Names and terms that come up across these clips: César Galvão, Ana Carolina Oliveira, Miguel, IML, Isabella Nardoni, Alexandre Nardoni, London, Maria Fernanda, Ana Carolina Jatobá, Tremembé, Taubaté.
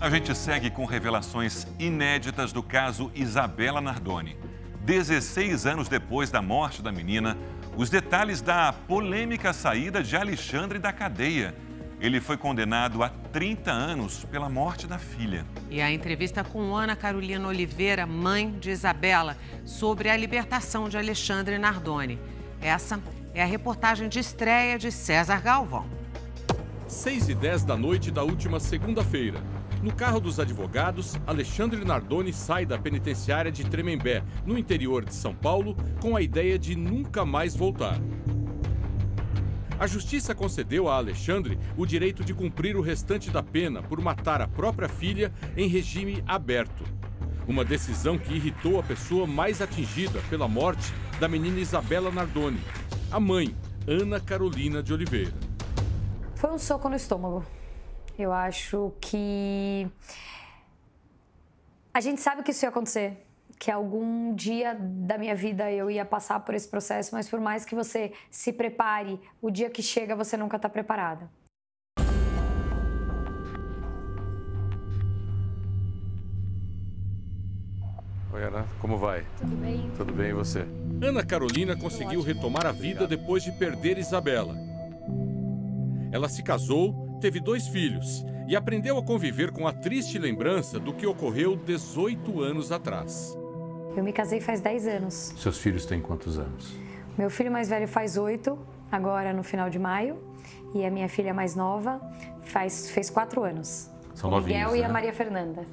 A gente segue com revelações inéditas do caso Isabella Nardoni. 16 anos depois da morte da menina, os detalhes da polêmica saída de Alexandre da cadeia. Ele foi condenado a 30 anos pela morte da filha. E a entrevista com Ana Carolina Oliveira, mãe de Isabella, sobre a libertação de Alexandre Nardoni. Essa é a reportagem de estreia de César Galvão. 6h10 da noite da última segunda-feira. No carro dos advogados, Alexandre Nardoni sai da penitenciária de Tremembé, no interior de São Paulo, com a ideia de nunca mais voltar. A justiça concedeu a Alexandre o direito de cumprir o restante da pena por matar a própria filha em regime aberto. Uma decisão que irritou a pessoa mais atingida pela morte da menina Isabella Nardoni, a mãe, Ana Carolina de Oliveira. Foi um soco no estômago. Eu acho que a gente sabe que isso ia acontecer, que algum dia da minha vida eu ia passar por esse processo, mas por mais que você se prepare, o dia que chega você nunca está preparada. Oi, Ana, como vai? Tudo bem. Tudo bem, e você? Ana Carolina conseguiu retomar a vida depois de perder Isabella. Ela se casou, teve 2 filhos e aprendeu a conviver com a triste lembrança do que ocorreu 18 anos atrás. Eu me casei faz 10 anos. Seus filhos têm quantos anos? Meu filho mais velho faz 8, agora no final de maio, e a minha filha mais nova fez 4 anos. São novinhos, Miguel e a Maria Fernanda.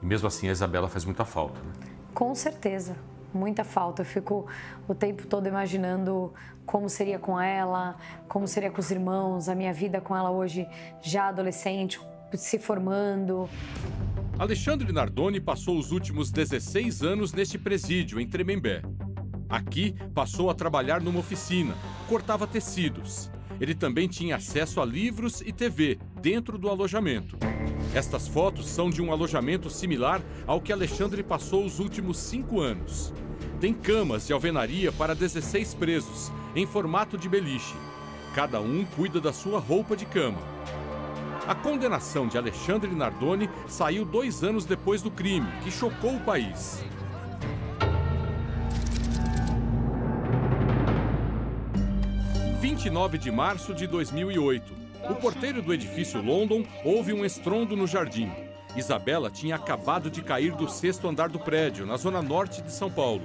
E mesmo assim a Isabella faz muita falta, né? Com certeza. Muita falta. Eu fico o tempo todo imaginando como seria com ela, como seria com os irmãos, a minha vida com ela hoje já adolescente, se formando. Alexandre Nardoni passou os últimos 16 anos neste presídio em Tremembé. Aqui passou a trabalhar numa oficina, cortava tecidos. Ele também tinha acesso a livros e TV dentro do alojamento. Estas fotos são de um alojamento similar ao que Alexandre passou os últimos 5 anos. Tem camas de alvenaria para 16 presos, em formato de beliche. Cada um cuida da sua roupa de cama. A condenação de Alexandre Nardoni saiu 2 anos depois do crime, que chocou o país. Em 29 de março de 2008, o porteiro do edifício London ouve um estrondo no jardim. Isabella tinha acabado de cair do 6º andar do prédio, na zona norte de São Paulo.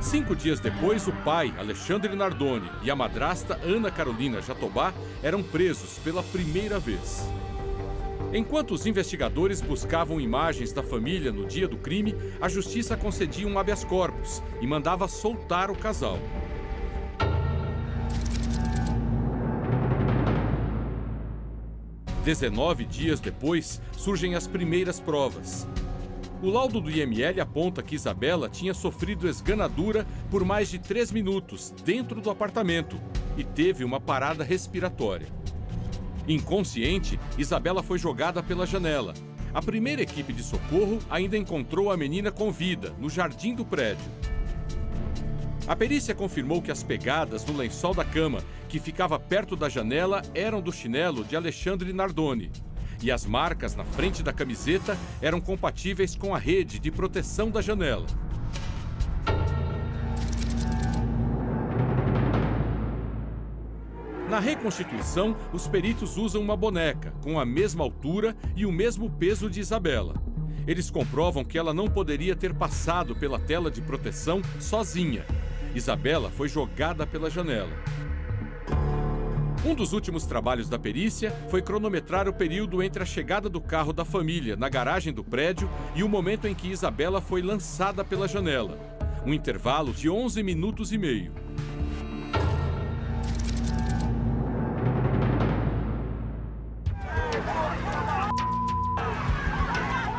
5 dias depois, o pai, Alexandre Nardoni, e a madrasta, Ana Carolina Jatobá, eram presos pela primeira vez. Enquanto os investigadores buscavam imagens da família no dia do crime, a justiça concedia um habeas corpus e mandava soltar o casal. E 19 dias depois, surgem as primeiras provas. O laudo do IML aponta que Isabella tinha sofrido esganadura por mais de 3 minutos dentro do apartamento e teve uma parada respiratória. Inconsciente, Isabella foi jogada pela janela. A primeira equipe de socorro ainda encontrou a menina com vida, no jardim do prédio. A perícia confirmou que as pegadas no lençol da cama, que ficava perto da janela, eram do chinelo de Alexandre Nardoni. E as marcas na frente da camiseta eram compatíveis com a rede de proteção da janela. Na reconstituição, os peritos usam uma boneca com a mesma altura e o mesmo peso de Isabella. Eles comprovam que ela não poderia ter passado pela tela de proteção sozinha. Isabella foi jogada pela janela. Um dos últimos trabalhos da perícia foi cronometrar o período entre a chegada do carro da família na garagem do prédio e o momento em que Isabella foi lançada pela janela. Um intervalo de 11 minutos e meio.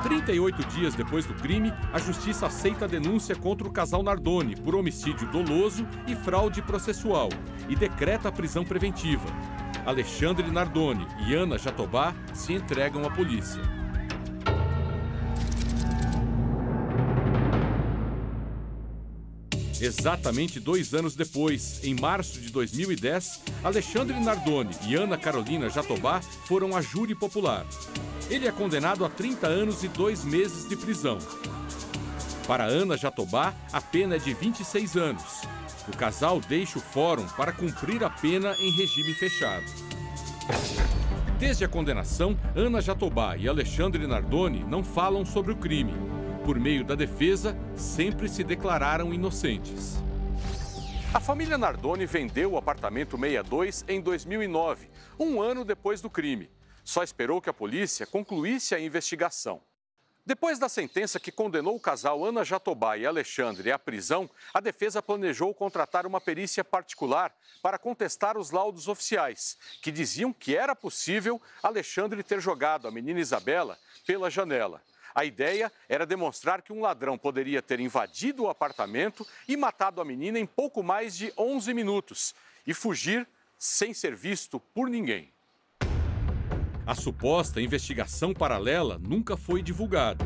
Em 38 dias depois do crime, a justiça aceita a denúncia contra o casal Nardoni por homicídio doloso e fraude processual e decreta a prisão preventiva. Alexandre Nardoni e Ana Jatobá se entregam à polícia. Exatamente 2 anos depois, em março de 2010, Alexandre Nardoni e Ana Carolina Jatobá foram a júri popular. Ele é condenado a 30 anos e 2 meses de prisão. Para Ana Jatobá, a pena é de 26 anos. O casal deixa o fórum para cumprir a pena em regime fechado. Desde a condenação, Ana Jatobá e Alexandre Nardoni não falam sobre o crime. Por meio da defesa, sempre se declararam inocentes. A família Nardoni vendeu o apartamento 62 em 2009, um ano depois do crime. Só esperou que a polícia concluísse a investigação. Depois da sentença que condenou o casal Ana Jatobá e Alexandre à prisão, a defesa planejou contratar uma perícia particular para contestar os laudos oficiais, que diziam que era possível Alexandre ter jogado a menina Isabella pela janela. A ideia era demonstrar que um ladrão poderia ter invadido o apartamento e matado a menina em pouco mais de 11 minutos e fugir sem ser visto por ninguém. A suposta investigação paralela nunca foi divulgada.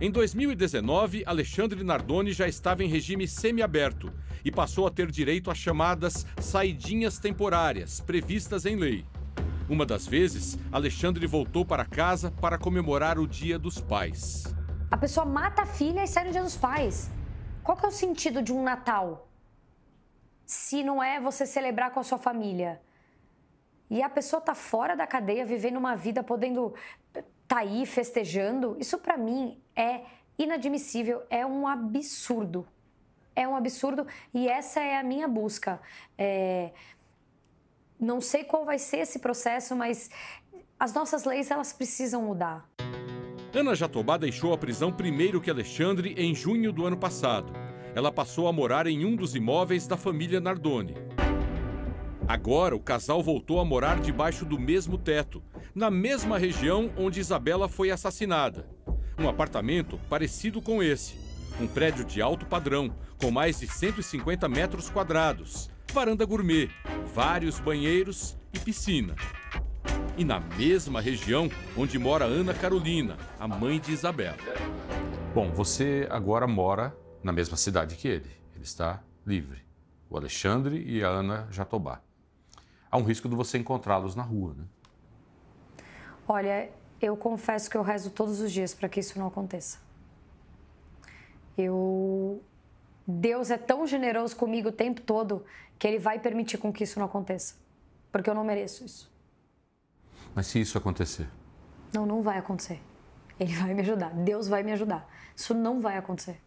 Em 2019, Alexandre Nardoni já estava em regime semiaberto e passou a ter direito às chamadas saidinhas temporárias, previstas em lei. Uma das vezes, Alexandre voltou para casa para comemorar o Dia dos Pais. A pessoa mata a filha e sai no Dia dos Pais. Qual que é o sentido de um Natal? Se não é você celebrar com a sua família. E a pessoa tá fora da cadeia, vivendo uma vida, podendo tá aí festejando. Isso para mim é inadmissível, é um absurdo. É um absurdo e essa é a minha busca. Não sei qual vai ser esse processo, mas as nossas leis, elas precisam mudar. Ana Jatobá deixou a prisão primeiro que Alexandre em junho do ano passado. Ela passou a morar em um dos imóveis da família Nardoni. Agora, o casal voltou a morar debaixo do mesmo teto, na mesma região onde Isabella foi assassinada. Um apartamento parecido com esse. Um prédio de alto padrão, com mais de 150 metros quadrados, varanda gourmet, vários banheiros e piscina. E na mesma região onde mora Ana Carolina, a mãe de Isabella. Bom, você agora mora na mesma cidade que ele. Ele está livre. O Alexandre e a Ana Jatobá. Há um risco de você encontrá-los na rua, né? Olha, eu confesso que eu rezo todos os dias para que isso não aconteça. Deus é tão generoso comigo o tempo todo que Ele vai permitir com que isso não aconteça. Porque eu não mereço isso. Mas se isso acontecer? Não, não vai acontecer. Ele vai me ajudar. Deus vai me ajudar. Isso não vai acontecer.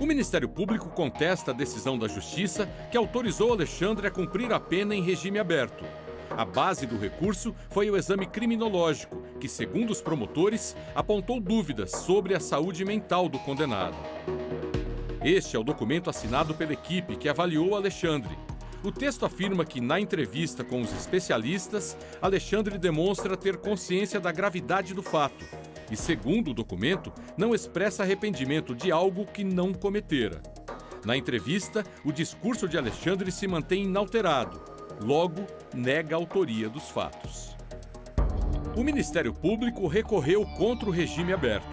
O Ministério Público contesta a decisão da Justiça que autorizou Alexandre a cumprir a pena em regime aberto. A base do recurso foi o exame criminológico, que, segundo os promotores, apontou dúvidas sobre a saúde mental do condenado. Este é o documento assinado pela equipe que avaliou Alexandre. O texto afirma que, na entrevista com os especialistas, Alexandre demonstra ter consciência da gravidade do fato. E, segundo o documento, não expressa arrependimento de algo que não cometera. Na entrevista, o discurso de Alexandre se mantém inalterado. Logo, nega a autoria dos fatos. O Ministério Público recorreu contra o regime aberto.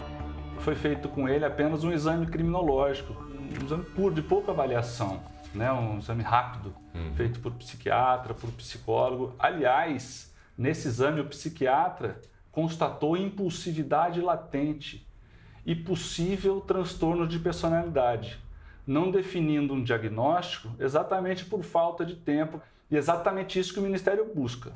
Foi feito com ele apenas um exame criminológico, um exame puro, de pouca avaliação, né? Um exame rápido, feito por psiquiatra, por psicólogo. Aliás, nesse exame, o psiquiatra constatou impulsividade latente e possível transtorno de personalidade, não definindo um diagnóstico exatamente por falta de tempo, e é exatamente isso que o Ministério busca.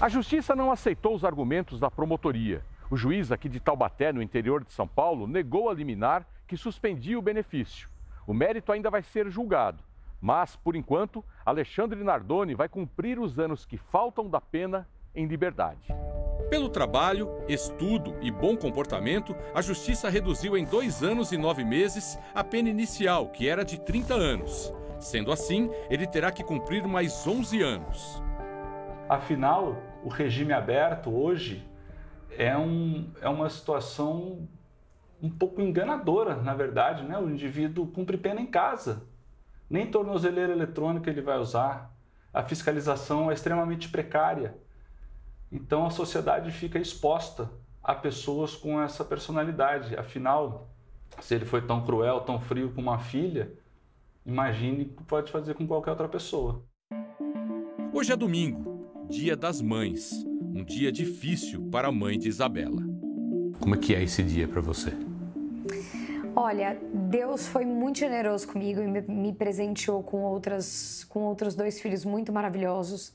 A Justiça não aceitou os argumentos da promotoria. O juiz aqui de Taubaté, no interior de São Paulo, negou a liminar que suspendia o benefício. O mérito ainda vai ser julgado, mas, por enquanto, Alexandre Nardoni vai cumprir os anos que faltam da pena em liberdade. Pelo trabalho, estudo e bom comportamento, a Justiça reduziu em 2 anos e 9 meses a pena inicial, que era de 30 anos. Sendo assim, ele terá que cumprir mais 11 anos. Afinal, o regime aberto hoje é uma situação um pouco enganadora, na verdade, né? O indivíduo cumpre pena em casa. Nem tornozeleira eletrônica ele vai usar. A fiscalização é extremamente precária. Então, a sociedade fica exposta a pessoas com essa personalidade. Afinal, Se ele foi tão cruel, tão frio com uma filha, imagine o que pode fazer com qualquer outra pessoa. Hoje é domingo, Dia das Mães. Um dia difícil para a mãe de Isabella. Como é que é esse dia para você? Olha, Deus foi muito generoso comigo e me presenteou com outros dois filhos muito maravilhosos.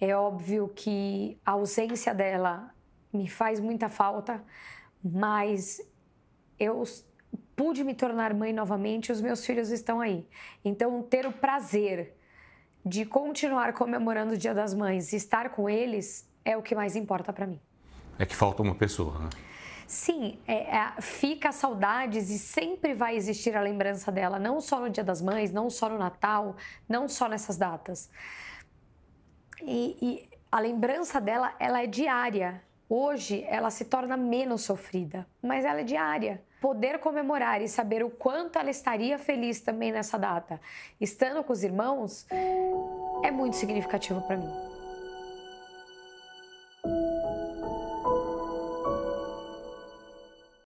É óbvio que a ausência dela me faz muita falta, mas eu pude me tornar mãe novamente e os meus filhos estão aí. Então, ter o prazer de continuar comemorando o Dia das Mães e estar com eles é o que mais importa para mim. É que falta uma pessoa, né? Sim, fica saudades e sempre vai existir a lembrança dela, não só no Dia das Mães, não só no Natal, não só nessas datas. E a lembrança dela, ela é diária. Hoje, ela se torna menos sofrida, mas ela é diária. Poder comemorar e saber o quanto ela estaria feliz também nessa data, estando com os irmãos, é muito significativo para mim.